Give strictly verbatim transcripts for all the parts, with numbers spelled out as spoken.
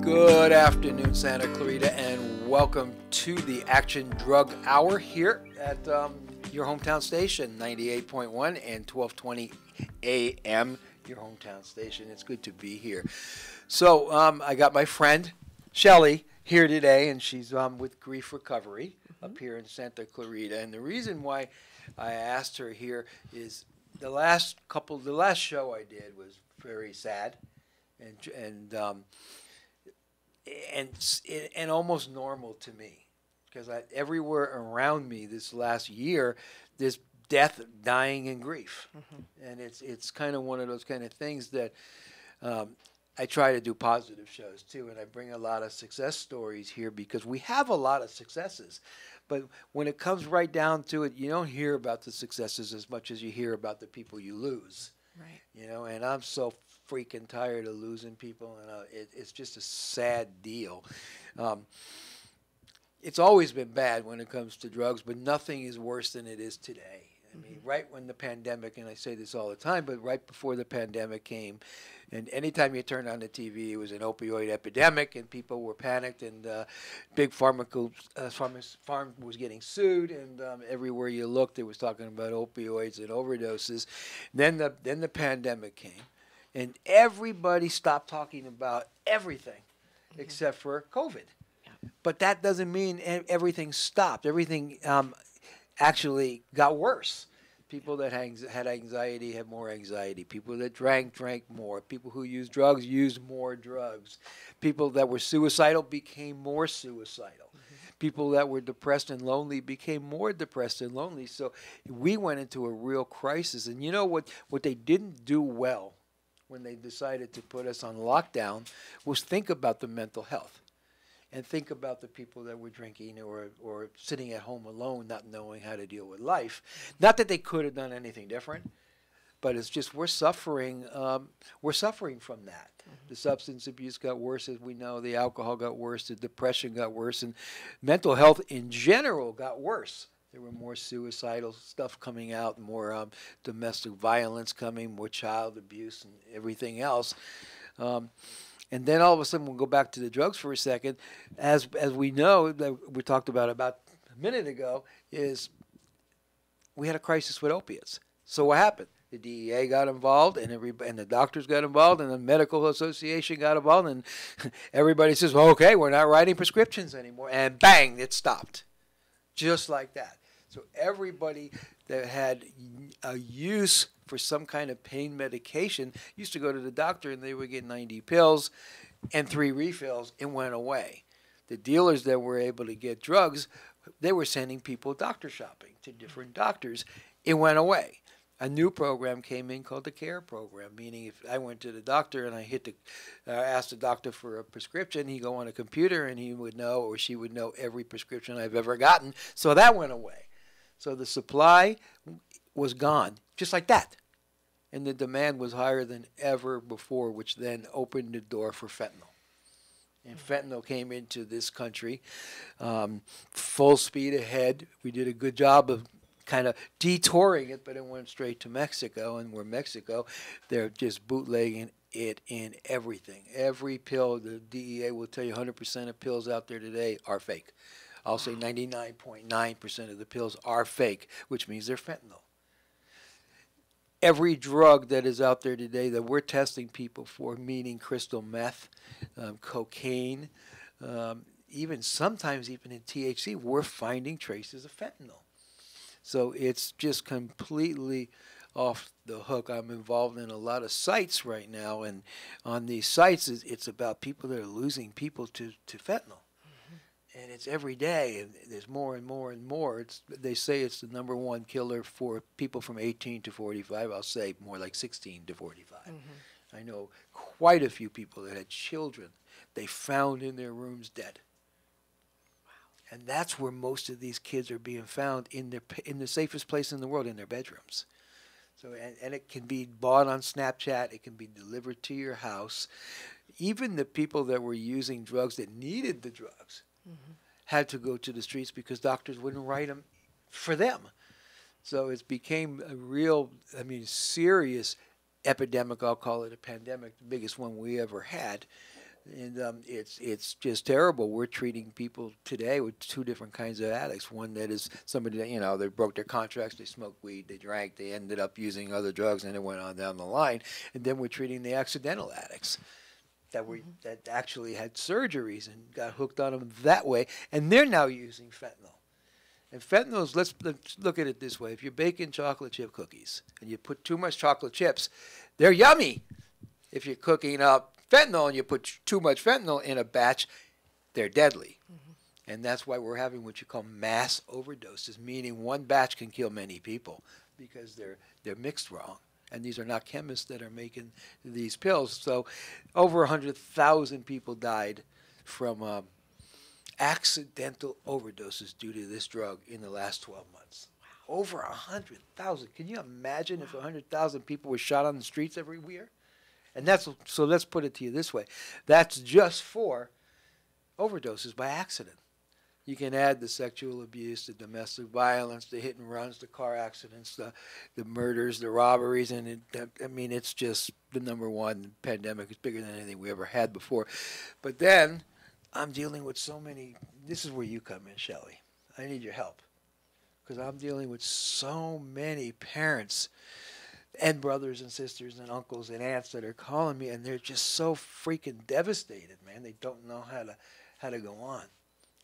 Good afternoon, Santa Clarita, and welcome to the Action Drug Hour here at um, your hometown station, ninety-eight point one and twelve twenty A M, your hometown station. It's good to be here. So um, I got my friend, Shellee, here today, and she's um, with Grief Recovery mm-hmm. up here in Santa Clarita. And the reason why I asked her here is the last couple, the last show I did was very sad and, and um, And and almost normal to me, because everywhere around me this last year, this death, dying, and grief, mm-hmm. and it's it's kind of one of those kind of things that um, I try to do positive shows too, and I bring a lot of success stories here because we have a lot of successes, but when it comes right down to it, you don't hear about the successes as much as you hear about the people you lose. Right. You know, and I'm so freaking tired of losing people, and uh, it, it's just a sad deal. Um, it's always been bad when it comes to drugs, but nothing is worse than it is today. I mean, mm-hmm. right when the pandemic, and I say this all the time, but right before the pandemic came, and anytime you turned on the T V, it was an opioid epidemic, and people were panicked, and uh, big pharmaco uh, pharma farm was getting sued, and um, everywhere you looked, it was talking about opioids and overdoses. Then the then the pandemic came, and everybody stopped talking about everything, mm-hmm. except for COVID. Yeah. But that doesn't mean everything stopped. Everything. Um, actually got worse. People that had anxiety had more anxiety. People that drank, drank more. People who used drugs used more drugs. People that were suicidal became more suicidal. Mm-hmm. People that were depressed and lonely became more depressed and lonely. So we went into a real crisis. And you know what, what they didn't do well when they decided to put us on lockdown was think about the mental health. And think about the people that were drinking or or sitting at home alone, not knowing how to deal with life. Not that they could have done anything different, but it's just we're suffering. Um, we're suffering from that. Mm-hmm. The substance abuse got worse, as we know. The alcohol got worse. The depression got worse, and mental health in general got worse. There were more suicidal stuff coming out, more um, domestic violence coming, more child abuse, and everything else. Um, And then all of a sudden, we'll go back to the drugs for a second. As as we know, that we talked about about a minute ago, is we had a crisis with opiates. So what happened? The D E A got involved, and every and the doctors got involved, and the medical association got involved, and everybody says, well, okay, we're not writing prescriptions anymore. And bang, it stopped. Just like that. So everybody that had a use for some kind of pain medication used to go to the doctor, and they would get ninety pills and three refills and went away. The dealers that were able to get drugs, they were sending people doctor shopping to different doctors. It went away. A new program came in called the CARE program, meaning if I went to the doctor and I hit the, uh, asked the doctor for a prescription, he'd go on a computer and he would know or she would know every prescription I've ever gotten. So that went away. So the supply was gone, just like that. And the demand was higher than ever before, which then opened the door for fentanyl. And fentanyl came into this country um, full speed ahead. We did a good job of kind of detouring it, but it went straight to Mexico. And where Mexico, they're just bootlegging it in everything. Every pill, the D E A will tell you one hundred percent of pills out there today are fake. I'll say ninety-nine point nine percent of the pills are fake, which means they're fentanyl. Every drug that is out there today that we're testing people for, meaning crystal meth, um, cocaine, um, even sometimes even in T H C, we're finding traces of fentanyl. So it's just completely off the hook. I'm involved in a lot of sites right now, and on these sites, it's, it's about people that are losing people to, to fentanyl. And it's every day, and there's more and more and more. It's, they say it's the number one killer for people from eighteen to forty-five. I'll say more like sixteen to forty-five. Mm-hmm. I know quite a few people that had children they found in their rooms dead. Wow. And that's where most of these kids are being found, in their in the safest place in the world, in their bedrooms. So, and, and it can be bought on Snapchat. It can be delivered to your house. Even the people that were using drugs that needed the drugs Mm-hmm. had to go to the streets because doctors wouldn't write them for them. So it became a real, I mean, serious epidemic. I'll call it a pandemic, the biggest one we ever had. And um, it's it's just terrible. We're treating people today with two different kinds of addicts. One that is somebody that, you know, they broke their contracts, they smoked weed, they drank, they ended up using other drugs, and it went on down the line. And then we're treating the accidental addicts that we that actually had surgeries and got hooked on them that way, and they're now using fentanyl. And fentanyl's, let's, let's look at it this way: if you're baking chocolate chip cookies and you put too much chocolate chips, they're yummy. If you're cooking up fentanyl and you put too much fentanyl in a batch, they're deadly. Mm-hmm. And that's why we're having what you call mass overdoses, meaning one batch can kill many people because they're they're mixed wrong. And these are not chemists that are making these pills. So over one hundred thousand people died from um, accidental overdoses due to this drug in the last twelve months. Wow. Over one hundred thousand. Can you imagine wow. if one hundred thousand people were shot on the streets every year? And that's, so let's put it to you this way. That's just for overdoses by accident. You can add the sexual abuse, the domestic violence, the hit and runs, the car accidents, the, the murders, the robberies. And it, I mean, it's just the number one pandemic. It's bigger than anything we ever had before. But then I'm dealing with so many. This is where you come in, Shellee. I need your help because I'm dealing with so many parents and brothers and sisters and uncles and aunts that are calling me, and they're just so freaking devastated, man. They don't know how to how to go on.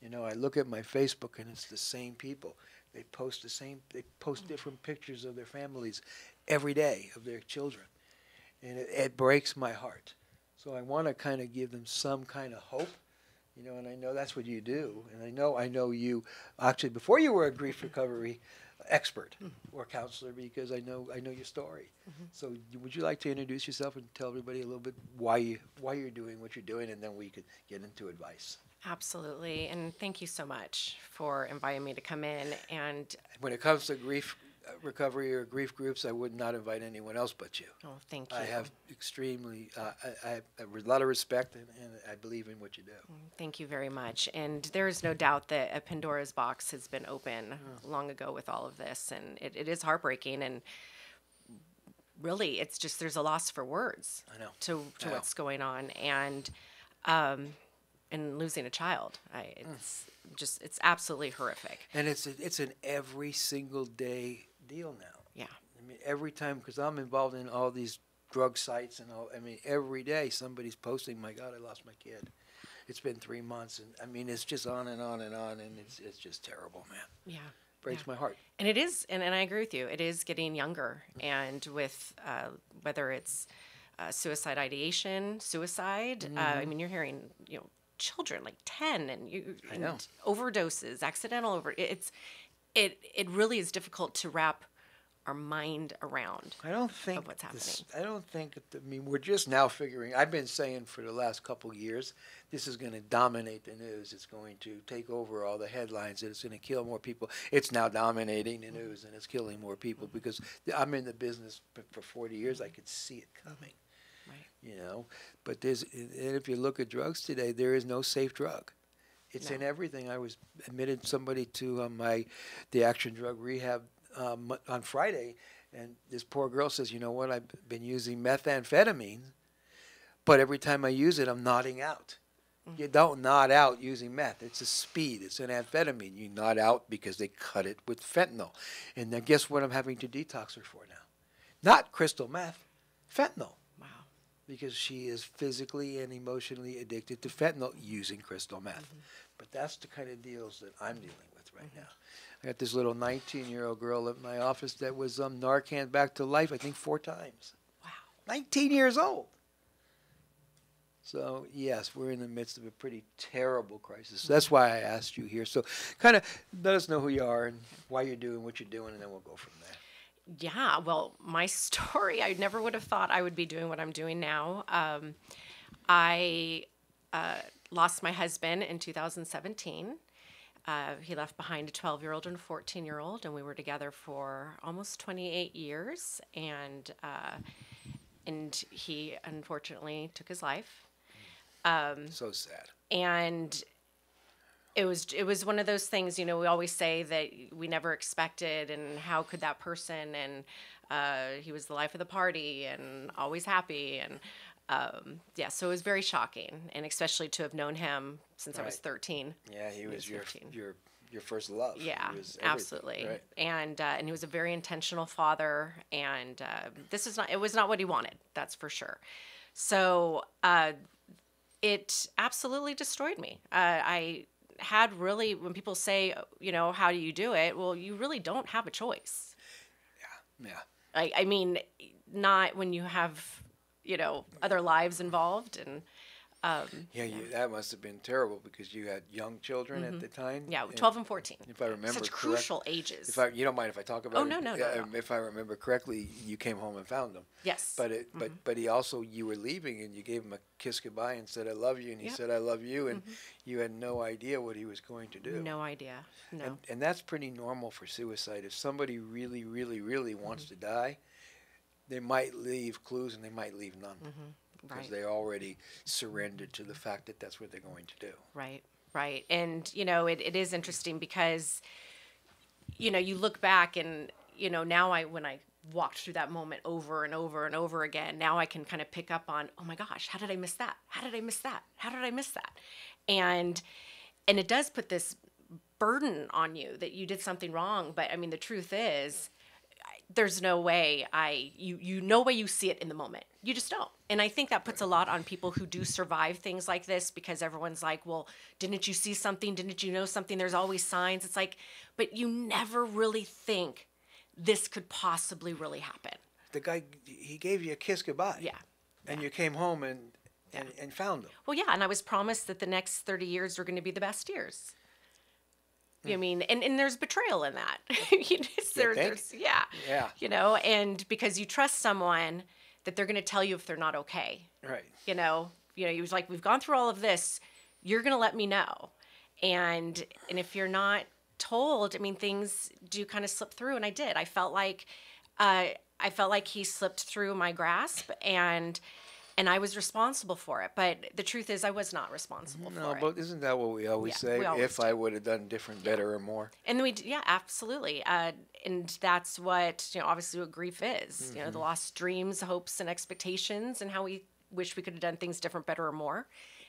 You know, I look at my Facebook and it's the same people. They post the same, they post different pictures of their families every day, of their children. And it, it breaks my heart. So I want to kind of give them some kind of hope. You know, and I know that's what you do. And I know I know you, actually, before you were a grief recovery expert or counselor, because I know I know your story. Mm-hmm. So would you like to introduce yourself and tell everybody a little bit why you why you're doing what you're doing, and then we could get into advice? Absolutely, and thank you so much for inviting me to come in. And when it comes to grief recovery or grief groups, I would not invite anyone else but you. Oh, thank you. I have extremely, uh, I, I have a lot of respect, and, and I believe in what you do. Thank you very much. And there is no doubt that a Pandora's box has been open oh. long ago with all of this, and it, it is heartbreaking. And really, it's just there's a loss for words I know. to, to I know. what's going on, and um, and losing a child. I, it's mm. just it's absolutely horrific. And it's it's an every single day deal now. Yeah. I mean, every time, because I'm involved in all these drug sites and all, I mean, every day somebody's posting, my God, I lost my kid. It's been three months. And I mean, it's just on and on and on. And it's, it's just terrible, man. Yeah. Breaks yeah. my heart. And it is, and, and I agree with you, it is getting younger. And with uh, whether it's uh, suicide ideation, suicide, mm-hmm. uh, I mean, you're hearing, you know, children like ten and, you, and overdoses, accidental over, it's, It it really is difficult to wrap our mind around. I don't think of what's happening. This, I don't think. I mean, we're just now figuring. I've been saying for the last couple of years, this is going to dominate the news. It's going to take over all the headlines. It's going to kill more people. It's now dominating the news, and it's killing more people because I'm in the business for forty years. I could see it coming. Right. You know, but there's, and if you look at drugs today, there is no safe drug. It's no. in everything. I was admitted somebody to uh, my, the Action Drug Rehab um, on Friday, and this poor girl says, you know what, I've been using methamphetamine, but every time I use it, I'm nodding out. Mm-hmm. You don't nod out using meth. It's a speed. It's an amphetamine. You nod out because they cut it with fentanyl. And then guess what I'm having to detox her for now? Not crystal meth, fentanyl. Because she is physically and emotionally addicted to fentanyl using crystal meth. Mm-hmm. But that's the kind of deals that I'm dealing with right mm-hmm. now. I got this little nineteen-year-old girl at my office that was um, Narcan back to life, I think, four times. Wow. nineteen years old. So, yes, we're in the midst of a pretty terrible crisis. So that's why I asked you here. So kind of let us know who you are and why you're doing what you're doing, and then we'll go from there. Yeah, well, my story, I never would have thought I would be doing what I'm doing now. Um, I uh, lost my husband in two thousand seventeen. Uh, he left behind a twelve-year-old and a fourteen-year-old, and we were together for almost twenty-eight years. And, uh, and he, unfortunately, took his life. Um, so sad. And It was it was one of those things, you know, we always say that we never expected, and how could that person, and uh, he was the life of the party and always happy, and Um, yeah, so it was very shocking, and especially to have known him since right. I was thirteen. Yeah, he, he was, was your your your first love. Yeah, absolutely. Right? And uh, and he was a very intentional father, and uh, this is not it was not what he wanted. That's for sure. So uh, it absolutely destroyed me. Uh, I had really when people say, you know, how do you do it? Well, you really don't have a choice. Yeah, yeah. I I mean, not when you have. You know, other lives involved, and um, yeah, you, that must have been terrible because you had young children mm-hmm. at the time. Yeah, twelve and, and fourteen. If I remember, such correct, crucial ages. If I, you don't mind if I talk about? Oh, it? no, no, no, no. If I remember correctly, you came home and found him. Yes. But it, mm-hmm. but but he also you were leaving, and you gave him a kiss goodbye and said I love you, and he yep. said I love you, and mm-hmm. you had no idea what he was going to do. No idea. No. And, and that's pretty normal for suicide. If somebody really, really, really wants mm-hmm. to die. They might leave clues and they might leave none mm-hmm. because right. they already surrendered to the fact that that's what they're going to do. Right, right. And, you know, it, it is interesting because, you know, you look back and, you know, now I when I walked through that moment over and over and over again, now I can kind of pick up on, oh, my gosh, how did I miss that? How did I miss that? How did I miss that? And and it does put this burden on you that you did something wrong. But, I mean, the truth is, there's no way I, you, you no way you see it in the moment. You just don't. And I think that puts a lot on people who do survive things like this because everyone's like, well, didn't you see something? Didn't you know something? There's always signs. It's like, but you never really think this could possibly really happen. The guy, he gave you a kiss goodbye. Yeah. And yeah. you came home and, and, yeah. and found him. Well, yeah. And I was promised that the next thirty years were going to be the best years. I mean, and, and there's betrayal in that. you know, there, there's, yeah. Yeah. You know, and because you trust someone that they're going to tell you if they're not okay. Right. You know, you know, he was like, we've gone through all of this. You're going to let me know. And, and if you're not told, I mean, things do kind of slip through. And I did. I felt like, uh, I felt like he slipped through my grasp and, and I was responsible for it. But the truth is I was not responsible no, for it. No, but isn't that what we always yeah, say? We always if do. I would have done different, yeah. better, or more. And then we, yeah, absolutely. Uh, and that's what, you know, obviously what grief is. Mm-hmm. You know, the lost dreams, hopes, and expectations, and how we wish we could have done things different, better, or more.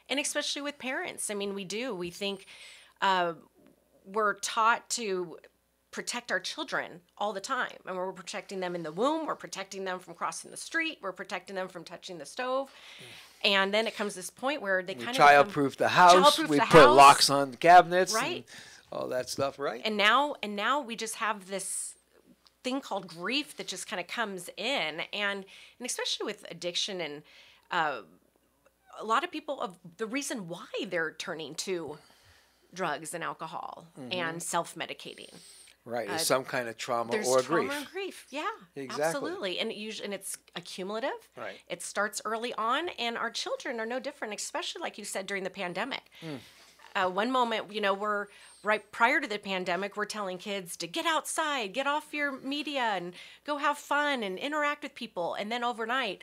And especially with parents. I mean, we do. We think uh, we're taught to protect our children all the time. And we're protecting them in the womb. We're protecting them from crossing the street. We're protecting them from touching the stove. And then it comes this point where they we kind child of childproof the house. We the put house. locks on the cabinets, right? And all that stuff, right? And now, and now we just have this thing called grief that just kind of comes in, and and especially with addiction and uh, a lot of people of the reason why they're turning to drugs and alcohol mm-hmm. and self-medicating. Right, it's uh, some kind of trauma or trauma grief. There's trauma and grief, yeah, exactly. Absolutely. And, it usually, and it's accumulative. Right. It starts early on, and our children are no different, especially like you said during the pandemic. Mm. Uh, one moment, you know, we're right prior to the pandemic, we're telling kids to get outside, get off your media, and go have fun and interact with people. And then overnight,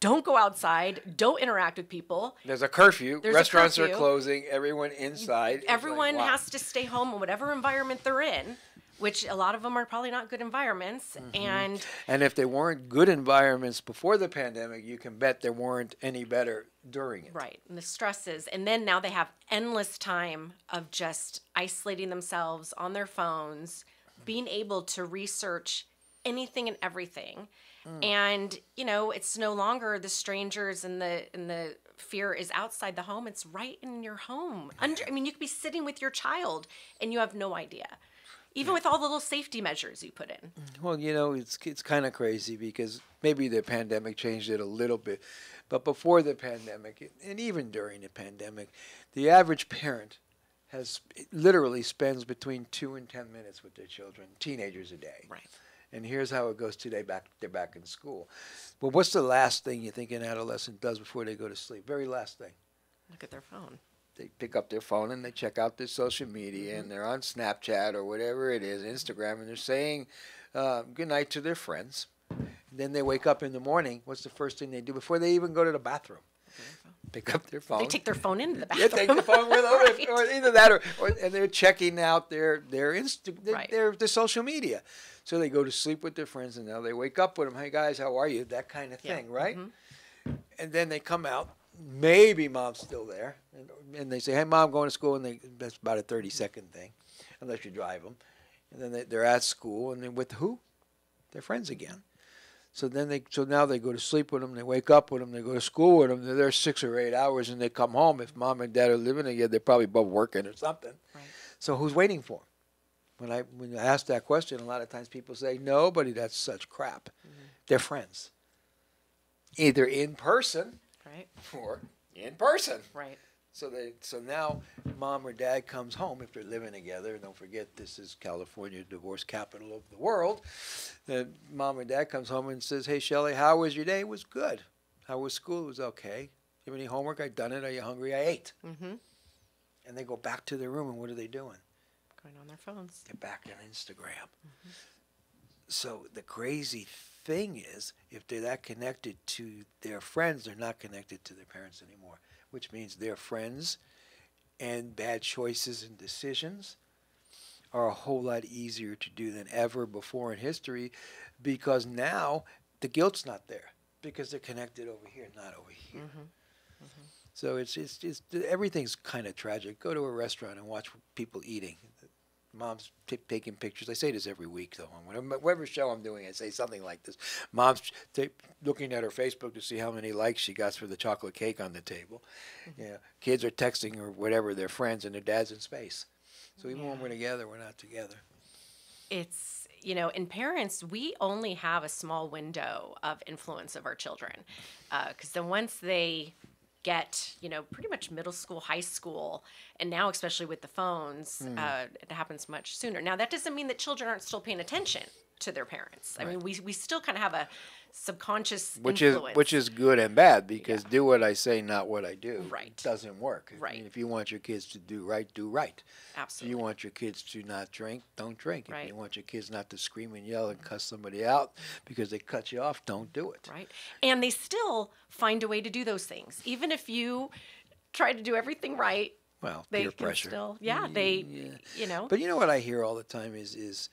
don't go outside. Don't interact with people. There's a curfew. There's Restaurants a curfew. are closing. Everyone inside. Everyone like, wow. has to stay home in whatever environment they're in, which a lot of them are probably not good environments. Mm-hmm. And and if they weren't good environments before the pandemic, you can bet there weren't any better during it. Right. And the stresses. And then now they have endless time of just isolating themselves on their phones, being able to research anything and everything. Mm. And, you know, it's no longer the strangers and the and the fear is outside the home. It's right in your home. Under, I mean, you could be sitting with your child and you have no idea, even yeah. with all the little safety measures you put in. Well, you know, it's, it's kind of crazy because maybe the pandemic changed it a little bit. But before the pandemic and even during the pandemic, the average parent has literally spends between two and ten minutes with their children, teenagers a day. Right. And here's how it goes today. Back they're back in school. Well, what's the last thing you think an adolescent does before they go to sleep? Very last thing. Look at their phone. They pick up their phone and they check out their social media mm-hmm. and they're on Snapchat or whatever it is, Instagram, and they're saying uh, good night to their friends. And then they wake up in the morning. What's the first thing they do before they even go to the bathroom? Pick up their phone. They take their phone into the bathroom. They take the phone with them, right. or either that, or, or and they're checking out their their Insta, their, right. their, their social media. So they go to sleep with their friends, and now they wake up with them. Hey guys, how are you? That kind of thing, yeah. right? Mm-hmm. and then they come out. Maybe mom's still there, and, and they say, "Hey, mom, going to school," and they, that's about a thirty-second thing, unless you drive them. And then they, they're at school, and they're with who? Their friends again. So then they, so now they go to sleep with them, they wake up with them, they go to school with them. They're there six or eight hours, and they come home. If mom and dad are living together, they're probably both working or something. Right. So who's waiting for them? When I when I ask that question, a lot of times people say, "Nobody. That's such crap." Mm-hmm. They're friends, either in person. Right. Or in person. Right. So they so now mom or dad comes home if they're living together. And don't forget, this is California, divorce capital of the world. Then mom or dad comes home and says, "Hey, Shellee, how was your day?" "It was good." "How was school?" "It was okay." "You have any homework?" "I done it." "Are you hungry?" "I ate." Mm-hmm. And they go back to their room, and what are they doing? Going on their phones. They're back on Instagram. Mm-hmm. So the crazy thing. Thing is, if they're that connected to their friends, they're not connected to their parents anymore, which means their friends and bad choices and decisions are a whole lot easier to do than ever before in history, because now the guilt's not there because they're connected over here, not over here. Mm-hmm. Mm-hmm. So it's it's just everything's kind of tragic. Go to a restaurant and watch people eating. Mom's t taking pictures. I say this every week, though. Whatever, whatever show I'm doing, I say something like this. Mom's t looking at her Facebook to see how many likes she got for the chocolate cake on the table. Mm-hmm. Yeah, kids are texting or whatever their friends, and their dad's in space. So even yeah. when we're together, we're not together. It's, you know, in parents, we only have a small window of influence of our children, because uh, then once they get, you know, pretty much middle school, high school, and now especially with the phones, mm. uh, it happens much sooner. Now, that doesn't mean that children aren't still paying attention to their parents. Right. I mean, we, we still kind of have a subconscious which influence. Is, which is good and bad, because yeah. do what I say, not what I do. Right. Doesn't work. Right. I mean, if you want your kids to do right, do right. Absolutely. If you want your kids to not drink, don't drink. Right. If you want your kids not to scream and yell and cuss somebody out because they cut you off, don't do it. Right. And they still find a way to do those things. Even if you try to do everything right, well, they peer can pressure. Still, yeah, they, yeah. you know. But you know what I hear all the time is, is,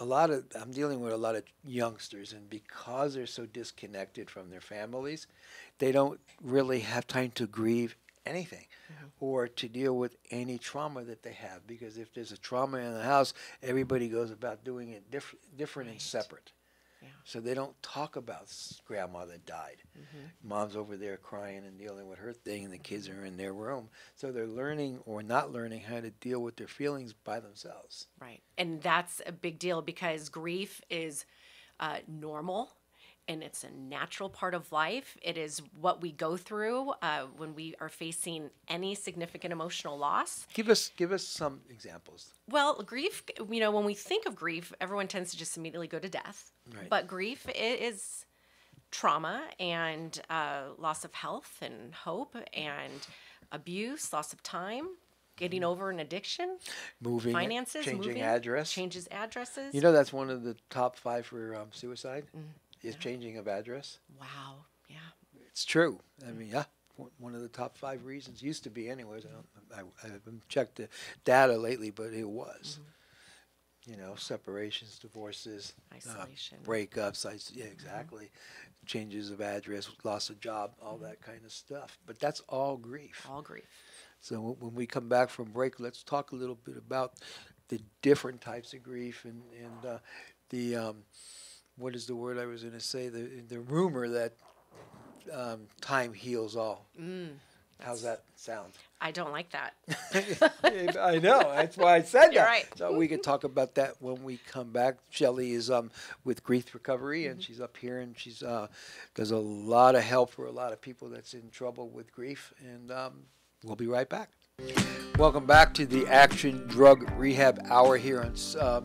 a lot of, I'm dealing with a lot of youngsters, and because they're so disconnected from their families, they don't really have time to grieve anything mm-hmm. or to deal with any trauma that they have. Because if there's a trauma in the house, everybody goes about doing it diff different right. and separate. Yeah. So they don't talk about grandma that died. Mm-hmm. Mom's over there crying and dealing with her thing, and the kids are in their room. So they're learning or not learning how to deal with their feelings by themselves. Right. And that's a big deal, because grief is uh, normal, and it's a natural part of life. It is what we go through uh, when we are facing any significant emotional loss. Give us give us some examples. Well, grief, you know, when we think of grief, everyone tends to just immediately go to death. Right. But grief is trauma and uh, loss of health and hope and abuse, loss of time, getting over an addiction, moving, finances, changing moving, address, changes addresses. You know, that's one of the top five for um, suicide. Mm. Is yeah. changing of address. Wow. Yeah. It's true. I mean, yeah. One of the top five reasons used to be, anyways. I don't. I, I haven't checked the data lately, but it was. Mm-hmm. You know, separations, divorces, isolation, uh, breakups. I, yeah, exactly. Mm-hmm. Changes of address, loss of job, all mm-hmm. that kind of stuff. But that's all grief. All grief. So w when we come back from break, let's talk a little bit about the different types of grief and and uh, the. Um, What is the word I was going to say? The the rumor that um, time heals all. Mm, How's that sound? I don't like that. I know. That's why I said You're that. Right. So we could talk about that when we come back. Shellee is um with Grief Recovery, and mm-hmm. she's up here, and she's uh does a lot of help for a lot of people that's in trouble with grief, and um, we'll be right back. Welcome back to the Action Drug Rehab Hour here on. Um,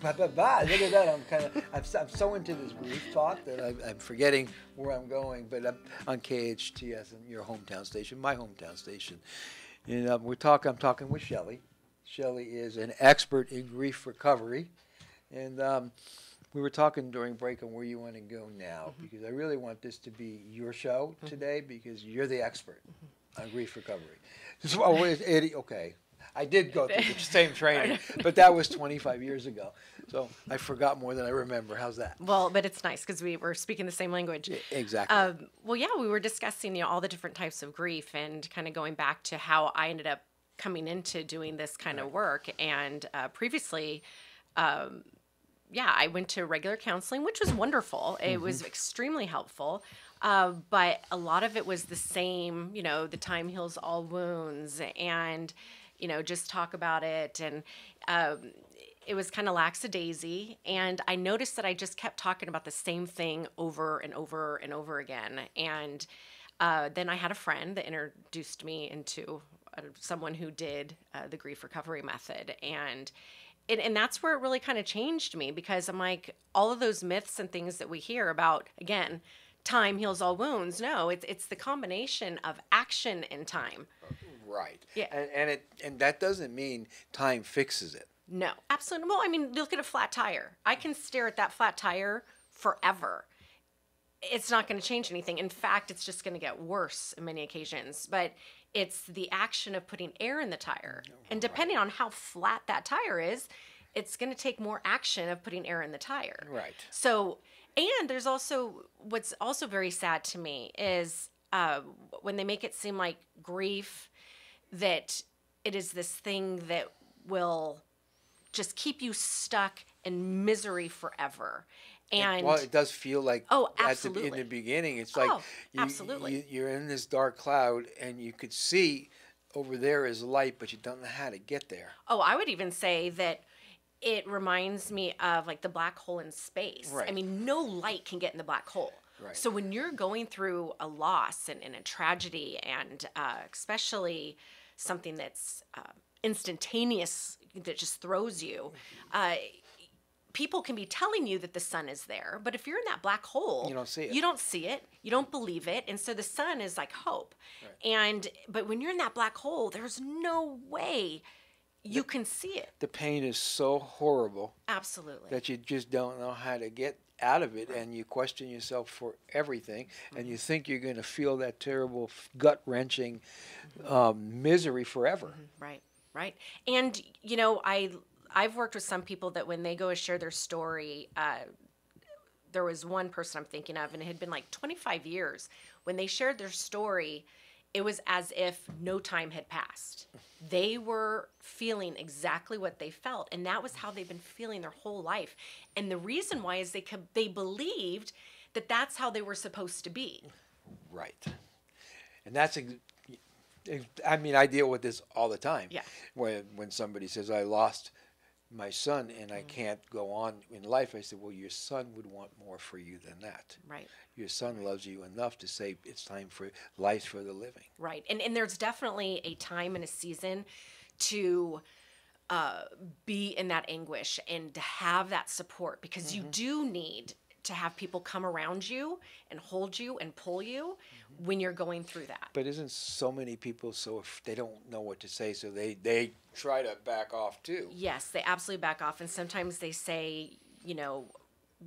Bah, bah, bah. Look at that! I'm kind of I'm, I'm so into this brief thought that I'm, I'm forgetting where I'm going. But I'm on K H T S, your hometown station, my hometown station, and um, we're talking. I'm talking with Shellee. Shellee is an expert in grief recovery, and um, we were talking during break on where you want to go now, mm-hmm. because I really want this to be your show mm-hmm. today, because you're the expert mm-hmm. on grief recovery. So, oh, it, it, okay. I did go through the same training, but that was twenty-five years ago. So I forgot more than I remember. How's that? Well, but it's nice because we were speaking the same language. Yeah, exactly. Uh, well, yeah, we were discussing, you know, all the different types of grief and kind of going back to how I ended up coming into doing this kind of work. And uh, previously, um, yeah, I went to regular counseling, which was wonderful. It mm-hmm. was extremely helpful. Uh, but a lot of it was the same, you know, the time heals all wounds and, you know, just talk about it. And um, it was kind of lackadaisy. And I noticed that I just kept talking about the same thing over and over and over again. And uh, then I had a friend that introduced me into uh, someone who did uh, the grief recovery method. And And, and that's where it really kind of changed me, because I'm like, all of those myths and things that we hear about, again, time heals all wounds. No, it's, it's the combination of action and time. Right. Yeah. And, and, it, and that doesn't mean time fixes it. No, absolutely. Well, I mean, look at a flat tire. I can stare at that flat tire forever. It's not going to change anything. In fact, it's just going to get worse in many occasions. But it's the action of putting air in the tire. And depending right. on how flat that tire is, it's going to take more action of putting air in the tire. Right. So, and there's also, what's also very sad to me is uh, when they make it seem like grief, that it is this thing that will just keep you stuck in misery forever. And, well, it does feel like oh, absolutely. At the, in the beginning, it's like oh, you, absolutely. You, you're in this dark cloud and you could see over there is light, but you don't know how to get there. Oh, I would even say that it reminds me of like the black hole in space. Right. I mean, no light can get in the black hole. Right. So when you're going through a loss and, and a tragedy, and uh, especially something that's uh, instantaneous, that just throws you, uh, people can be telling you that the sun is there, but if you're in that black hole, you don't see it. You don't see it. You don't believe it. And so the sun is like hope. Right. And but when you're in that black hole, there's no way you the, can see it. The pain is so horrible. Absolutely. That you just don't know how to get out of it, and you question yourself for everything, mm-hmm. and you think you're going to feel that terrible gut-wrenching mm-hmm. um, misery forever. Mm-hmm. Right, right. And, you know, I... I've worked with some people that when they go and share their story, uh, there was one person I'm thinking of, and it had been like twenty-five years. When they shared their story, it was as if no time had passed. They were feeling exactly what they felt, and that was how they've been feeling their whole life. And the reason why is they could, they believed that that's how they were supposed to be. Right. And that's ex I mean, I deal with this all the time. Yeah. When, when somebody says, I lost my son and I can't go on in life, I said, well, your son would want more for you than that. Right. Your son loves you enough to say it's time for life for the living. Right. And, and there's definitely a time and a season to uh, be in that anguish and to have that support, because mm-hmm. you do need to have people come around you and hold you and pull you mm-hmm. when you're going through that. But isn't so many people so if they don't know what to say, so they they try to back off too? Yes, they absolutely back off, and sometimes they say, you know,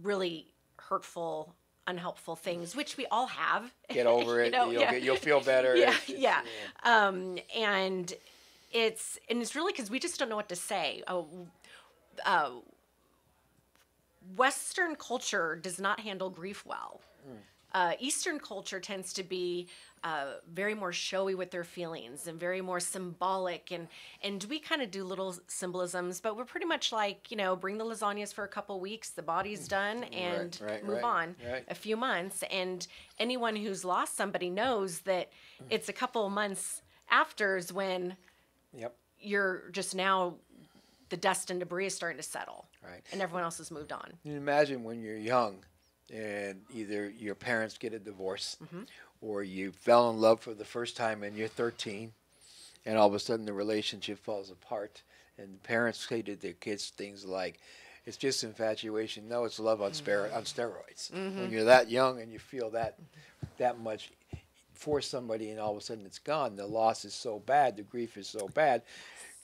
really hurtful, unhelpful things, which we all have. Get over it. You know, you'll, yeah. get, you'll feel better. Yeah, it's, it's, yeah. yeah. Um, and it's and it's really because we just don't know what to say. Oh. Uh, Western culture does not handle grief well. Mm. Uh, Eastern culture tends to be uh, very more showy with their feelings and very more symbolic. And, and we kind of do little symbolisms, but we're pretty much like, you know, bring the lasagnas for a couple weeks, the body's done, and right, right, move right, on right. a few months. And anyone who's lost somebody knows that mm. it's a couple of months afters when yep. you're just now the dust and debris is starting to settle. Right. And everyone else has moved on. You imagine when you're young and either your parents get a divorce mm-hmm. or you fell in love for the first time and you're thirteen, and all of a sudden the relationship falls apart, and the parents say to their kids things like, it's just infatuation. No, it's love on, mm-hmm. on steroids. Mm-hmm. When you're that young and you feel that, that much for somebody, and all of a sudden it's gone. The loss is so bad, the grief is so bad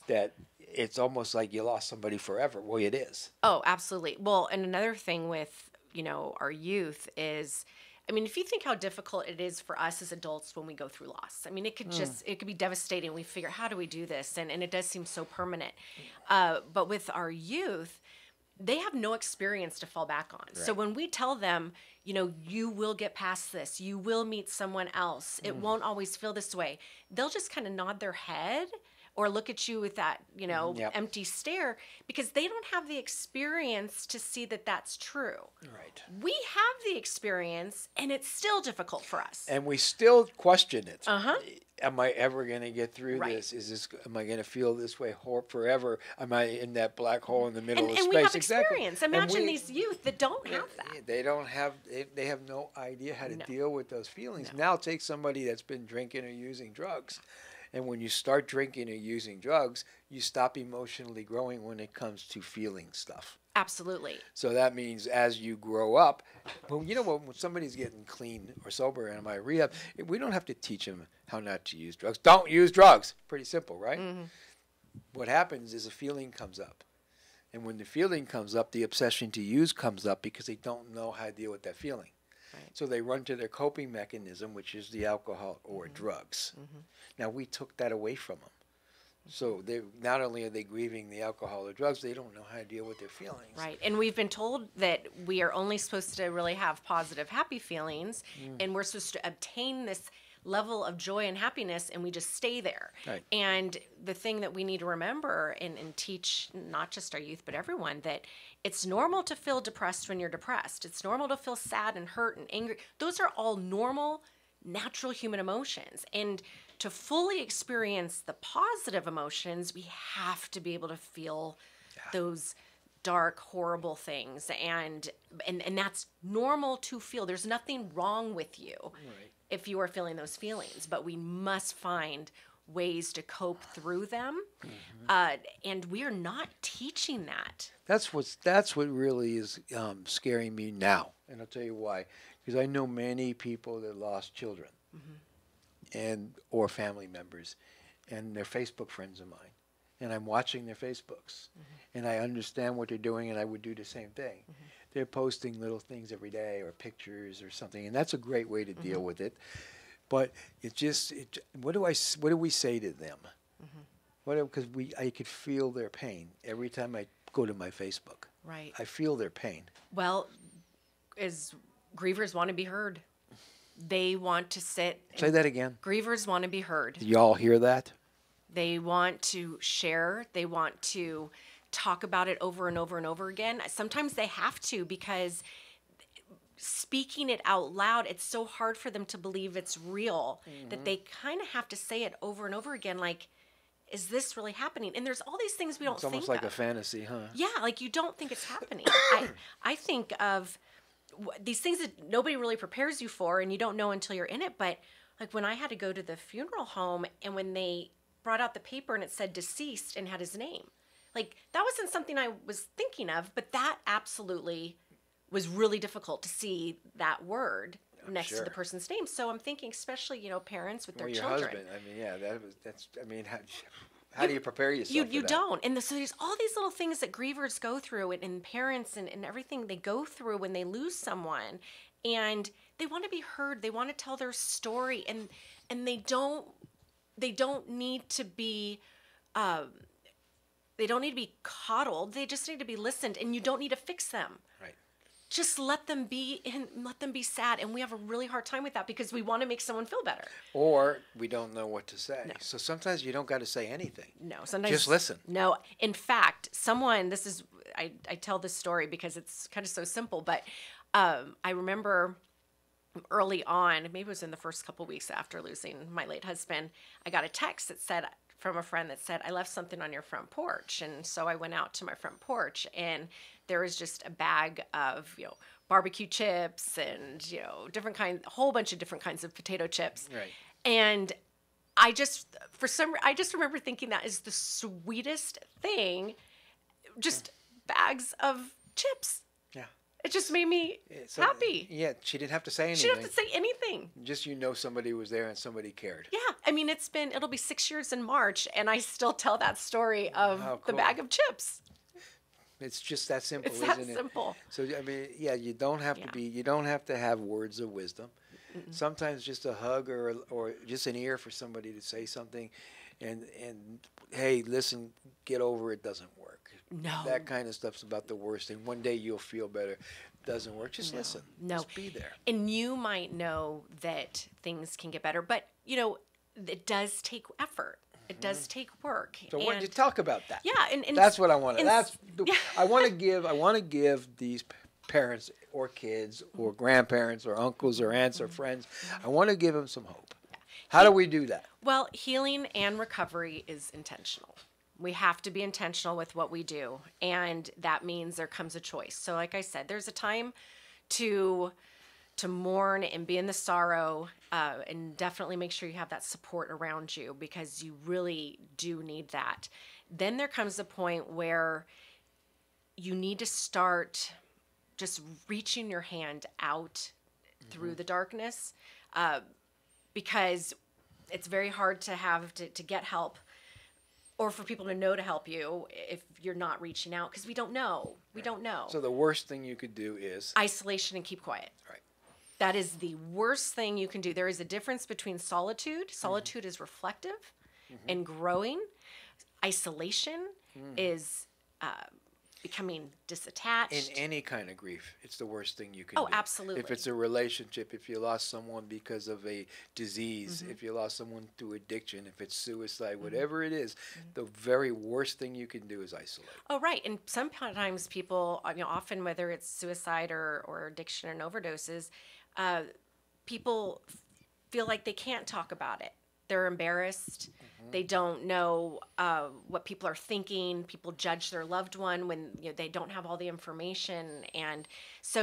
that it's almost like you lost somebody forever. Well, it is. Oh, absolutely. Well, and another thing with, you know, our youth is I mean, if you think how difficult it is for us as adults when we go through loss, I mean, it could mm. just, it could be devastating. We figure, how do we do this? And, and it does seem so permanent. Uh, but with our youth, they have no experience to fall back on. Right. So when we tell them, you know, you will get past this, you will meet someone else, it mm. won't always feel this way, they'll just kind of nod their head or look at you with that, you know, yep. empty stare, because they don't have the experience to see that that's true. Right. We have the experience, and it's still difficult for us. And we still question it. Uh-huh. Am I ever going to get through right. this? Is this? Am I going to feel this way forever? Am I in that black hole in the middle and, of and space? And we have experience. Exactly. Imagine we, these youth that don't they, have that. They don't have. They, they have no idea how to no. deal with those feelings. No. Now take somebody that's been drinking or using drugs. And when you start drinking or using drugs, you stop emotionally growing when it comes to feeling stuff. Absolutely. So that means as you grow up, well, you know, when somebody's getting clean or sober and in my rehab, we don't have to teach them how not to use drugs. Don't use drugs. Pretty simple, right? Mm-hmm. What happens is a feeling comes up. And when the feeling comes up, the obsession to use comes up because they don't know how to deal with that feeling. Right. So they run to their coping mechanism, which is the alcohol or mm-hmm. drugs. Mm-hmm. Now, we took that away from them. So they not only are they grieving the alcohol or drugs, they don't know how to deal with their feelings. Right. And we've been told that we are only supposed to really have positive, happy feelings, mm. and we're supposed to obtain this level of joy and happiness, and we just stay there. Right. And the thing that we need to remember and, and teach not just our youth but everyone, that it's normal to feel depressed when you're depressed. It's normal to feel sad and hurt and angry. Those are all normal, natural human emotions. And to fully experience the positive emotions, we have to be able to feel yeah. those dark, horrible things. And, and and that's normal to feel. There's nothing wrong with you. Right. If you are feeling those feelings, but we must find ways to cope through them, mm-hmm. uh, and we are not teaching that. That's what's that's what really is um, scaring me now, and I'll tell you why. Because I know many people that lost children, mm-hmm. and or family members, and they're Facebook friends of mine, and I'm watching their Facebooks, mm-hmm. and I understand what they're doing, and I would do the same thing. Mm-hmm. They're posting little things every day or pictures or something, and that's a great way to deal mm-hmm. with it. But it just, it, what do I, what do we say to them? Mm-hmm. What, because we, I could feel their pain every time I go to my Facebook. Right. I feel their pain. Well, as grievers want to be heard. They want to sit. Say that again. Grievers want to be heard. Did y'all hear that? They want to share. They want to talk about it over and over and over again. Sometimes they have to, because speaking it out loud, it's so hard for them to believe it's real, mm-hmm. that they kind of have to say it over and over again, like, is this really happening? And there's all these things we don't think of. It's almost like a fantasy, huh? Yeah, like you don't think it's happening. I, I think of w- these things that nobody really prepares you for and you don't know until you're in it, but like when I had to go to the funeral home and when they brought out the paper and it said deceased and had his name, like, that wasn't something I was thinking of, but that absolutely was really difficult to see that word I'm next sure. to the person's name. So I'm thinking, especially, you know, parents with their or your children. Husband. I mean, yeah, that was, that's, I mean, how, how you, do you prepare yourself You, for you that? Don't. And the, so there's all these little things that grievers go through, and, and parents and, and everything they go through when they lose someone. And they want to be heard. They want to tell their story. And, and they don't, they don't need to be, um, they don't need to be coddled. They just need to be listened, and you don't need to fix them. Right. Just let them be and let them be sad. And we have a really hard time with that because we want to make someone feel better. Or we don't know what to say. No. So sometimes you don't got to say anything. No. Sometimes just listen. No. In fact, someone. This is. I I tell this story because it's kind of so simple. But um, I remember early on, maybe it was in the first couple of weeks after losing my late husband, I got a text that said, from a friend that said, I left something on your front porch. And so I went out to my front porch, and there was just a bag of, you know, barbecue chips and, you know, different kind, a whole bunch of different kinds of potato chips. Right. And I just, for some, I just remember thinking that is the sweetest thing, just yeah. bags of chips. Yeah. It just made me yeah, so, happy. Yeah, she didn't have to say anything. She didn't have to say anything. Just you know somebody was there and somebody cared. Yeah, I mean, it's been, it'll be six years in March, and I still tell that story of oh, cool. the bag of chips. It's just that simple, it's that isn't simple. it? So I mean, yeah, you don't have yeah. to be, you don't have to have words of wisdom. Mm-hmm. Sometimes just a hug or or just an ear for somebody to say something, and and hey, listen, get over it. Doesn't work. No, that kind of stuff's about the worst thing. One day you'll feel better. Doesn't work. Just no. listen. No, just be there. And you might know that things can get better, but you know, it does take effort. It does take work. So when you talk about that, yeah, and, and that's what I want. That's yeah. I want to give. I want to give these parents or kids or grandparents or uncles or aunts or friends. I want to give them some hope. Yeah. How do we do that? Well, healing and recovery is intentional. We have to be intentional with what we do, and that means there comes a choice. So, like I said, there's a time to. to mourn and be in the sorrow, uh, and definitely make sure you have that support around you, because you really do need that. Then there comes a point where you need to start just reaching your hand out mm-hmm. through the darkness, uh, because it's very hard to have to, to get help, or for people to know to help you if you're not reaching out, because we don't know. We right. don't know. So the worst thing you could do is? Isolation and keep quiet. Right. That is the worst thing you can do. There is a difference between solitude. Solitude mm-hmm. is reflective mm-hmm. and growing. Isolation mm-hmm. is uh, becoming disattached. In any kind of grief, it's the worst thing you can oh, do. Oh, absolutely. If it's a relationship, if you lost someone because of a disease, mm-hmm. if you lost someone through addiction, if it's suicide, mm-hmm. whatever it is, mm-hmm. the very worst thing you can do is isolate. Oh, right. And sometimes people, you know, often whether it's suicide or, or addiction and overdoses, Uh, people feel like they can't talk about it. They're embarrassed. Mm-hmm. They don't know uh, what people are thinking. People judge their loved one when you know, they don't have all the information. And so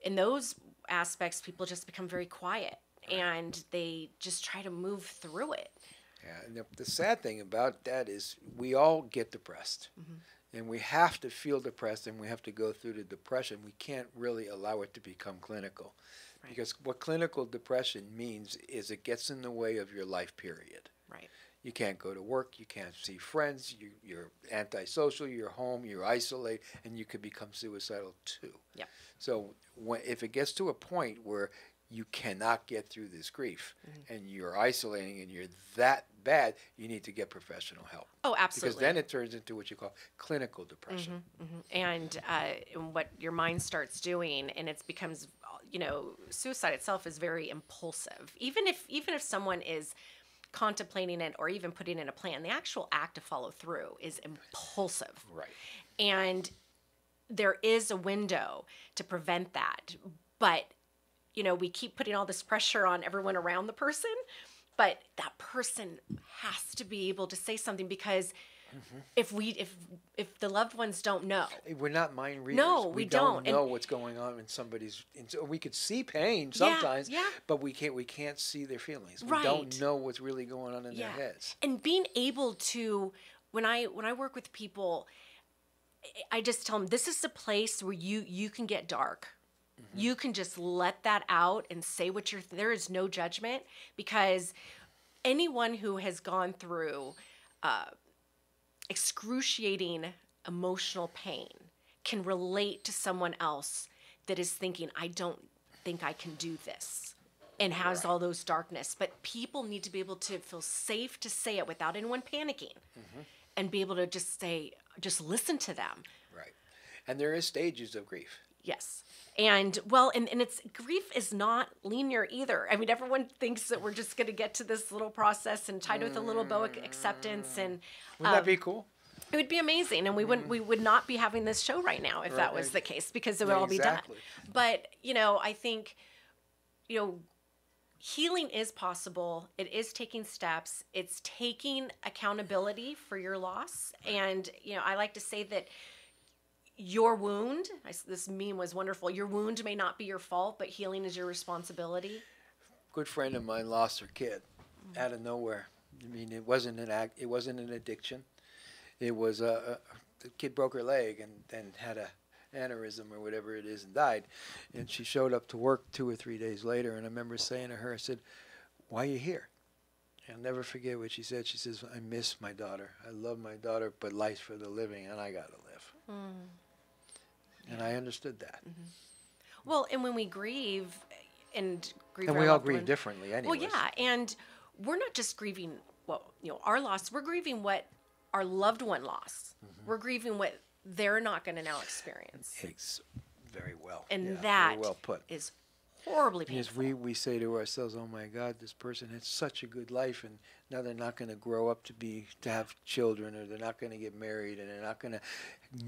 in those aspects, people just become very quiet, right. and they just try to move through it. Yeah, and the, the sad thing about that is we all get depressed. Mm-hmm. And we have to feel depressed, and we have to go through the depression. We can't really allow it to become clinical. Right. Because what clinical depression means is it gets in the way of your life period. Right. You can't go to work. You can't see friends. You, you're antisocial. You're home. You're isolated. And you could become suicidal too. Yeah. So when, if it gets to a point where you cannot get through this grief mm-hmm. and you're isolating and you're that bad, you need to get professional help. Oh, absolutely. Because then it turns into what you call clinical depression. Mm-hmm, mm-hmm. And uh, what your mind starts doing, and it becomes, you know, suicide itself is very impulsive. Even if, even if someone is contemplating it or even putting in a plan, the actual act to follow through is impulsive. Right. And there is a window to prevent that. But you know, we keep putting all this pressure on everyone around the person, but that person has to be able to say something, because mm-hmm. if we, if if the loved ones don't know, we're not mind readers. No, we, we don't, don't know and what's going on in somebody's. And so we could see pain sometimes, yeah, yeah. but we can't we can't see their feelings. We right. don't know what's really going on in yeah. their heads. And being able to, when I when I work with people, I just tell them this is the place where you you can get dark. Mm-hmm. You can just let that out and say what you're, th there is no judgment, because anyone who has gone through uh, excruciating emotional pain can relate to someone else that is thinking, I don't think I can do this, and has all those darkness. But people need to be able to feel safe to say it without anyone panicking mm-hmm. and be able to just say, just listen to them. Right. And there is stages of grief. Yes. And well, and, and it's grief is not linear either. I mean, everyone thinks that we're just going to get to this little process and tied with a little boa acceptance. And would um, that be cool? It would be amazing. And we wouldn't, we would not be having this show right now if right. that was the case, because it would yeah, all be exactly. done. But, you know, I think, you know, healing is possible. It is taking steps. It's taking accountability for your loss. And, you know, I like to say that, your wound, I, this meme was wonderful, your wound may not be your fault, but healing is your responsibility. Good friend of mine lost her kid mm-hmm. out of nowhere. I mean, it wasn't an act, it wasn't an addiction. It was a, a the kid broke her leg and then had a aneurysm or whatever it is and died. And she showed up to work two or three days later, and I remember saying to her, I said, why are you here? I'll never forget what she said. She says, I miss my daughter. I love my daughter, but life's for the living, and I gotta live. Mm. and I understood that. Mm-hmm. Well, and when we grieve, and grieve, and we all grieve differently, anyways. Well, yeah, and we're not just grieving, well, you know, our loss. We're grieving what our loved one lost. Mm-hmm. We're grieving what they're not going to now experience. It's very well, and yeah, that very well put. Is horribly painful. Because we, we say to ourselves, oh my God, this person had such a good life, and now they're not going to grow up to be to have children, or they're not going to get married, and they're not going to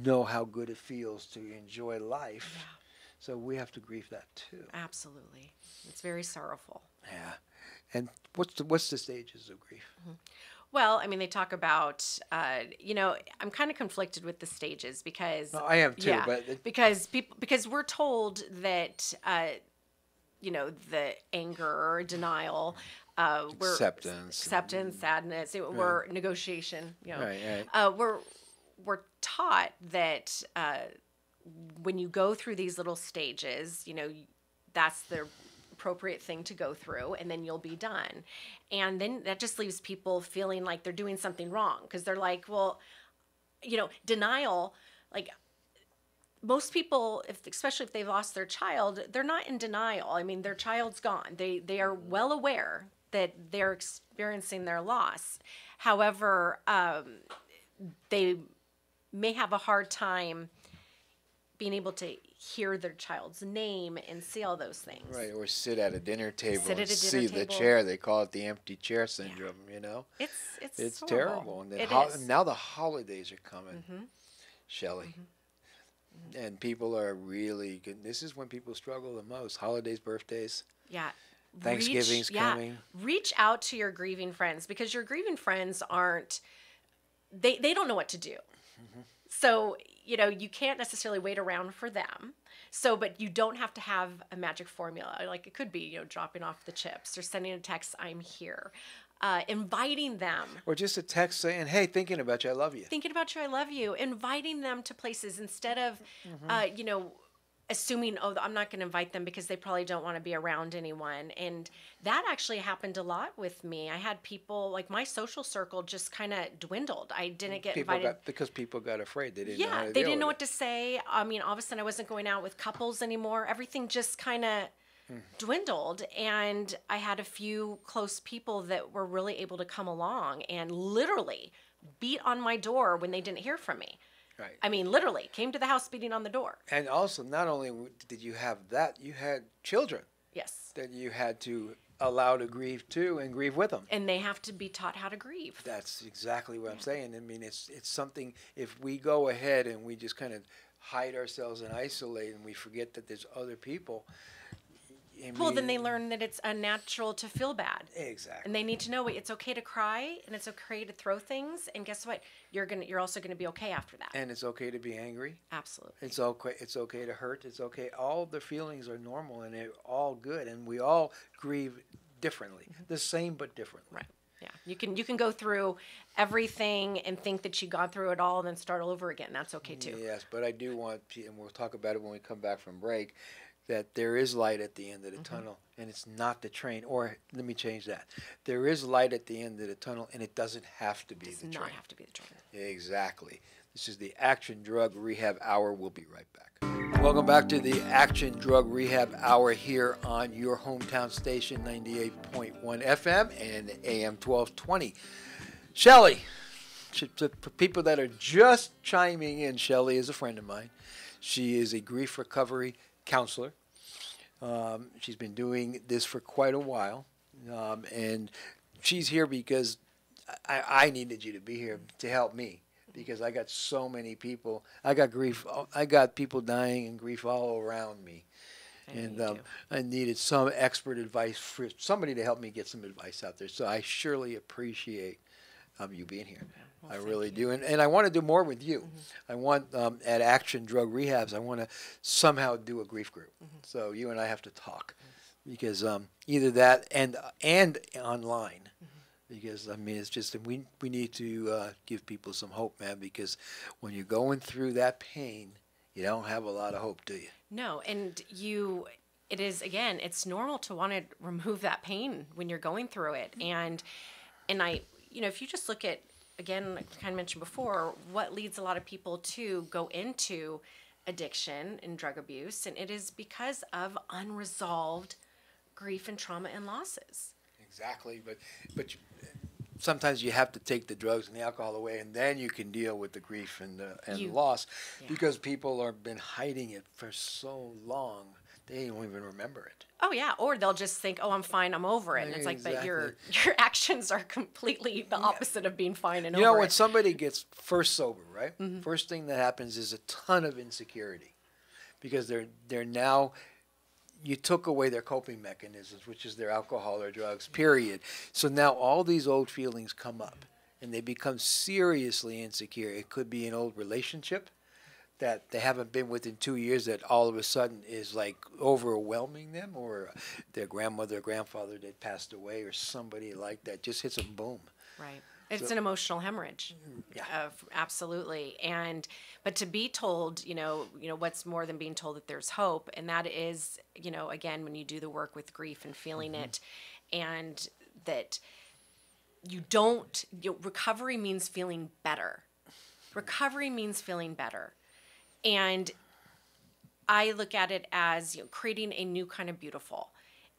know how good it feels to enjoy life. Yeah. So we have to grieve that too. Absolutely. It's very sorrowful. Yeah. And what's the, what's the stages of grief? Mm-hmm. Well, I mean, they talk about, uh, you know, I'm kind of conflicted with the stages because... No, I am too, yeah, but... Because, people, because we're told that... Uh, you know, the anger, denial, uh, we're acceptance, acceptance, sadness, it, right. we're negotiation, you know, right, right. Uh, we're, we're taught that, uh, when you go through these little stages, you know, that's the appropriate thing to go through, and then you'll be done. And then that just leaves people feeling like they're doing something wrong. 'Cause they're like, well, you know, denial, like, most people, if, especially if they've lost their child, they're not in denial. I mean, their child's gone. They they are well aware that they're experiencing their loss. However, um, they may have a hard time being able to hear their child's name and see all those things. Right, or sit at a dinner table sit and dinner see table. the chair. They call it the empty chair syndrome, yeah. you know? It's it's, it's terrible. And then it is. Now the holidays are coming, mm-hmm. Shellee. Mm-hmm. And people are really good. This is when people struggle the most. Holidays, birthdays. Yeah. Thanksgiving's reach, yeah. coming. Reach out to your grieving friends, because your grieving friends aren't, they, they don't know what to do. Mm-hmm. So, you know, you can't necessarily wait around for them. So, but you don't have to have a magic formula. Like it could be, you know, dropping off the chips or sending a text, I'm here. Uh, inviting them. Or just a text saying, hey, thinking about you, I love you. Thinking about you, I love you. Inviting them to places instead of, mm-hmm. uh, you know, assuming, oh, I'm not going to invite them because they probably don't want to be around anyone. And that actually happened a lot with me. I had people, like my social circle just kind of dwindled. I didn't get people invited. Got, because people got afraid. They didn't yeah, know how to they didn't know what it. to say. I mean, all of a sudden I wasn't going out with couples anymore. Everything just kind of... dwindled, and I had a few close people that were really able to come along and literally beat on my door when they didn't hear from me. Right. I mean, literally came to the house beating on the door. And also, not only did you have that, you had children. Yes. That you had to allow to grieve too, and grieve with them. And they have to be taught how to grieve. That's exactly what yeah. I'm saying. I mean, it's it's something. If we go ahead and we just kind of hide ourselves and isolate, and we forget that there's other people. I mean, well, then they learn that it's unnatural to feel bad. Exactly. And they need to know it's okay to cry, and it's okay to throw things, and guess what? You're gonna, you're also gonna be okay after that. And it's okay to be angry. Absolutely. It's okay. It's okay to hurt. It's okay. All the feelings are normal, and they're all good, and we all grieve differently, mm-hmm. the same but differently. Right. Yeah. You can you can go through everything and think that you gone through it all, and then start all over again. That's okay too. Yes, but I do want, and we'll talk about it when we come back from break, that there is light at the end of the mm-hmm. tunnel, and it's not the train. Or let me change that. There is light at the end of the tunnel, and it doesn't have to be the train. It does not have to be the train. Exactly. This is the Action Drug Rehab Hour. We'll be right back. Welcome back to the Action Drug Rehab Hour here on your hometown station, ninety-eight point one F M and A M twelve twenty. Shellee, to people that are just chiming in, Shellee is a friend of mine. She is a grief recovery counselor. Um, she's been doing this for quite a while, um, and she's here because I, I needed you to be here to help me, because I got so many people. I got grief. I got people dying and grief all around me, I and um, I needed some expert advice for somebody to help me get some advice out there. So I surely appreciate um, you being here. Okay. Well, I really do. And, and I want to do more with you. Mm-hmm. I want, um, at Action Drug Rehabs, I want to somehow do a grief group. Mm-hmm. So you and I have to talk, mm-hmm. because um, either that and and online, mm-hmm. because, I mean, it's just we, we need to uh, give people some hope, man, because when you're going through that pain, you don't have a lot of hope, do you? No, and you... It is, again, it's normal to want to remove that pain when you're going through it. Mm-hmm. And, and I, you know, if you just look at, again, like I kind of mentioned before, what leads a lot of people to go into addiction and drug abuse, and it is because of unresolved grief and trauma and losses. Exactly, but but you, sometimes you have to take the drugs and the alcohol away, and then you can deal with the grief and the and you, the loss, yeah. because people have been hiding it for so long they don't even remember it. Oh yeah, or they'll just think, oh, I'm fine, I'm over it. And it's exactly. like, but your your actions are completely the opposite yeah. of being fine and you over it. You know, when somebody gets first sober, right? Mm-hmm. First thing that happens is a ton of insecurity, because they're they're now, you took away their coping mechanisms, which is their alcohol or drugs, period. So now all these old feelings come up, and they become seriously insecure. It could be an old relationship that they haven't been with in two years that all of a sudden is like overwhelming them, or their grandmother or grandfather that passed away, or somebody like that, just hits them, boom. Right. It's so, an emotional hemorrhage. Yeah. Of, absolutely. And, but to be told, you know, you know, what's more than being told that there's hope. And that is, you know, again, when you do the work with grief and feeling mm-hmm. it, and that you don't, you know, recovery means feeling better. Recovery means feeling better. And I look at it as, you know, creating a new kind of beautiful.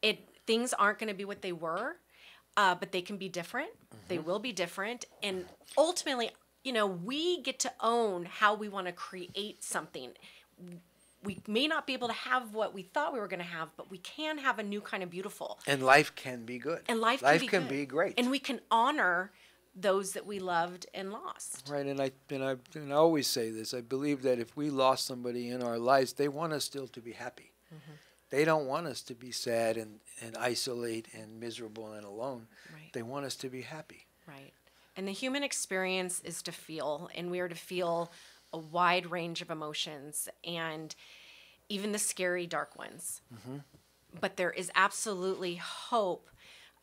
It things aren't going to be what they were, uh, but they can be different. Mm-hmm. They will be different, and ultimately, you know, we get to own how we want to create something. We may not be able to have what we thought we were going to have, but we can have a new kind of beautiful. And life can be good. And life, life can, be, can good. be great. And we can honor those that we loved and lost. Right, and I, and I and I always say this, I believe that if we lost somebody in our lives, they want us still to be happy. Mm-hmm. They don't want us to be sad and, and isolate and miserable and alone. Right. They want us to be happy. Right, and the human experience is to feel, and we are to feel a wide range of emotions, and even the scary, dark ones. Mm-hmm. But there is absolutely hope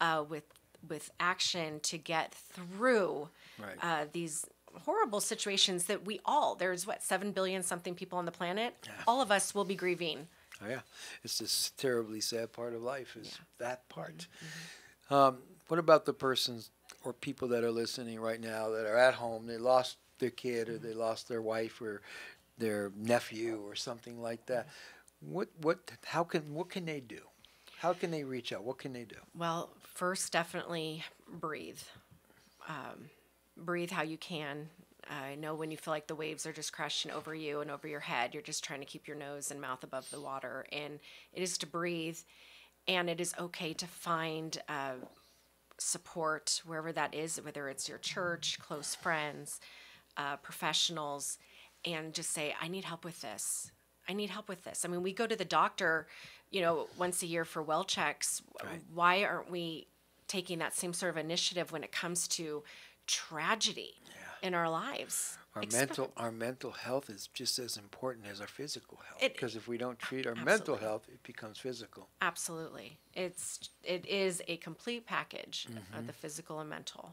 uh, with with action to get through right. uh, these horrible situations that we all, there's what, seven billion something people on the planet, yeah. all of us will be grieving. Oh yeah, it's this terribly sad part of life is yeah. that part. Mm-hmm. Um, what about the persons or people that are listening right now that are at home, they lost their kid, or mm-hmm. they lost their wife or their nephew or something like that. Mm-hmm. What, what, how can, what can they do? How can they reach out? What can they do? Well, first, definitely breathe. Um, breathe how you can. Uh, I know when you feel like the waves are just crashing over you and over your head, you're just trying to keep your nose and mouth above the water. And it is to breathe, and it is okay to find uh, support wherever that is, whether it's your church, close friends, uh, professionals, and just say, I need help with this. I need help with this. I mean, we go to the doctor, you know, once a year for well checks. Right. Why aren't we taking that same sort of initiative when it comes to tragedy yeah. in our lives? Our Expe mental, our mental health is just as important as our physical health. Because if we don't treat our absolutely. mental health, it becomes physical. Absolutely, it's it is a complete package mm-hmm. of the physical and mental.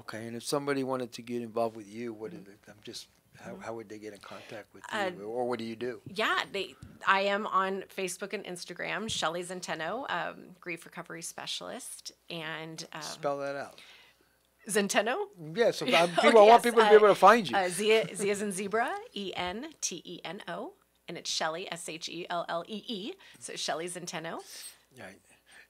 Okay, and if somebody wanted to get involved with you, what mm-hmm. is it? I'm just. How, how would they get in contact with you, uh, or what do you do? Yeah, they, I am on Facebook and Instagram, Shellee Zenteno, um, Grief Recovery Specialist. And um, spell that out. Zenteno? Yes, yeah, so I, people, oh, I yes, want people to uh, be able to find you. Uh, Z, Z as in zebra, E N T E N O, and it's Shellee, S H E L L E E, so Shellee Zenteno. Right,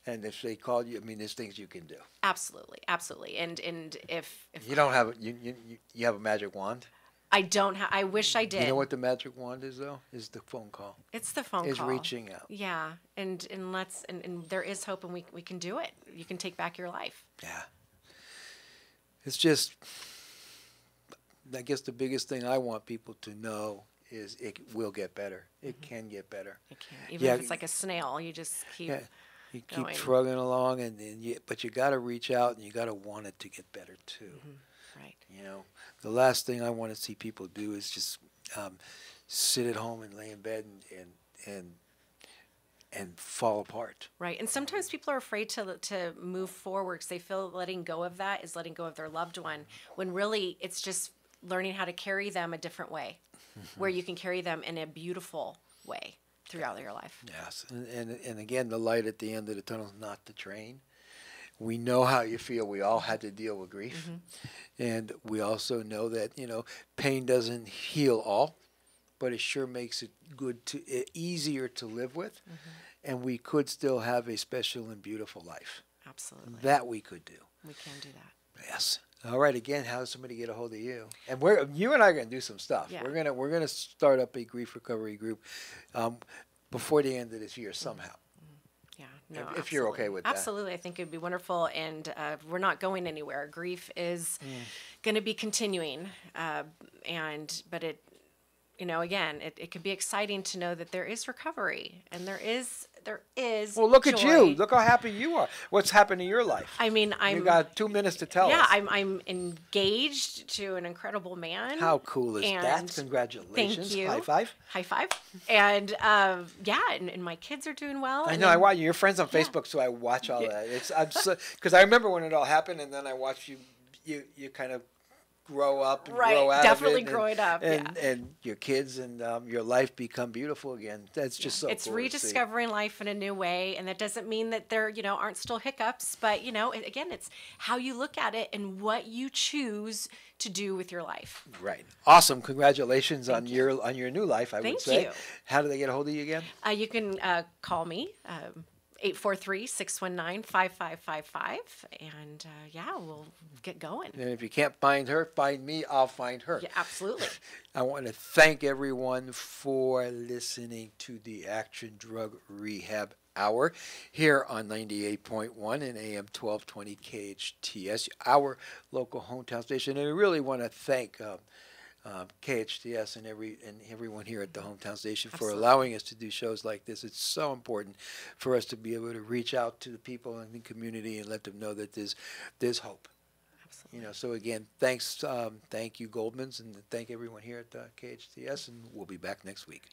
and if they call you, I mean, there's things you can do. Absolutely, absolutely, and and if, if you don't have you you you have a magic wand. I don't have, I wish I did. You know what the magic wand is though? Is the phone call. It's the phone it's call. It's reaching out. Yeah. And, and let's, and, and there is hope, and we, we can do it. You can take back your life. Yeah. It's just, I guess the biggest thing I want people to know is it will get better. It mm-hmm. can get better. It can. Even yeah. if it's like a snail, you just keep yeah. You keep going. Trugging along, and, and you, but you got to reach out, and you got to want it to get better too. Mm-hmm. Right. You know, the last thing I want to see people do is just um, sit at home and lay in bed and, and and and fall apart. Right. And sometimes people are afraid to to move forward because they feel letting go of that is letting go of their loved one, when really it's just learning how to carry them a different way, mm-hmm. where you can carry them in a beautiful way throughout your life. Yes. And, and, and again, the light at the end of the tunnel is not the train. We know how you feel. We all had to deal with grief. Mm-hmm. And we also know that, you know, pain doesn't heal all. but it sure makes it good to uh, easier to live with, mm-hmm. and we could still have a special and beautiful life. Absolutely. That we could do. We can do that. Yes. All right. Again, how does somebody get a hold of you? And we're you and I are going to do some stuff. Yeah. We're gonna we're gonna start up a grief recovery group um, before the end of this year somehow. Yeah. No, if absolutely. You're okay with that. Absolutely. I think it'd be wonderful. And uh, we're not going anywhere. Grief is mm. going to be continuing. Uh, and, but it, you know, again, it, it can be exciting to know that there is recovery and there is, there is. Well, look joy. At you. Look how happy you are. What's happened in your life? I mean, I'm. You got two minutes to tell yeah, us. Yeah, I'm, I'm engaged to an incredible man. How cool is and that? Congratulations. Thank you. High five. High five. And um, yeah, and, and my kids are doing well. I know. And, I watch you. Your friends on yeah. Facebook, so I watch all yeah. that. It's I'm so because I remember when it all happened, and then I watched you. You you kind of. Grow up and right. grow out definitely of it growing and, up and, yeah. and your kids and um, your life become beautiful again. That's just yeah. so it's cool rediscovering life in a new way, and that doesn't mean that there you know aren't still hiccups, but you know it, again it's how you look at it and what you choose to do with your life. Right. Awesome. Congratulations Thank on you. Your on your new life. I Thank would say you. How do they get a hold of you again? Uh, you can uh, call me um, eight four three, six one nine, five five five five, and uh, yeah, we'll get going. And if you can't find her, find me. I'll find her. Yeah, absolutely. I want to thank everyone for listening to the Action Drug Rehab Hour here on ninety-eight point one and A M twelve twenty K H T S, our local hometown station. And I really want to thank um, Um, K H T S and every and everyone here at the hometown station for Absolutely. Allowing us to do shows like this. It's so important for us to be able to reach out to the people in the community and let them know that there's there's hope. Absolutely. You know. So again, thanks. Um, thank you, Goldman's, and thank everyone here at uh, K H T S. And we'll be back next week.